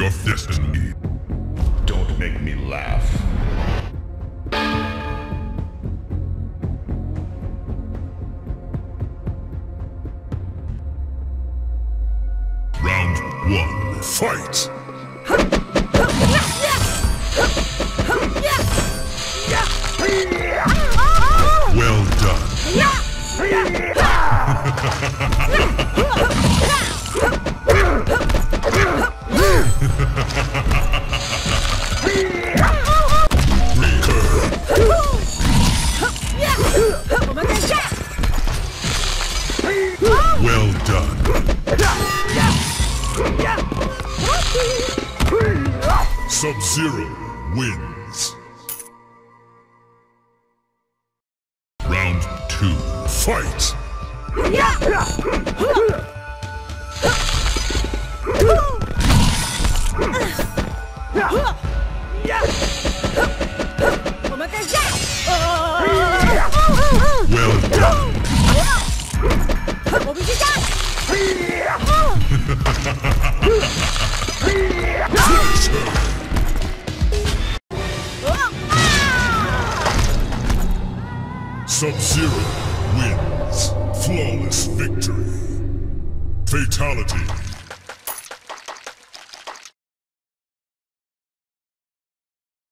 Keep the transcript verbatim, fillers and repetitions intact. your destiny. Don't make me laugh. Round one, fight! Well done. Well done. Sub-Zero wins. To fight! Well done! Sub-Zero wins. Flawless victory. Fatality.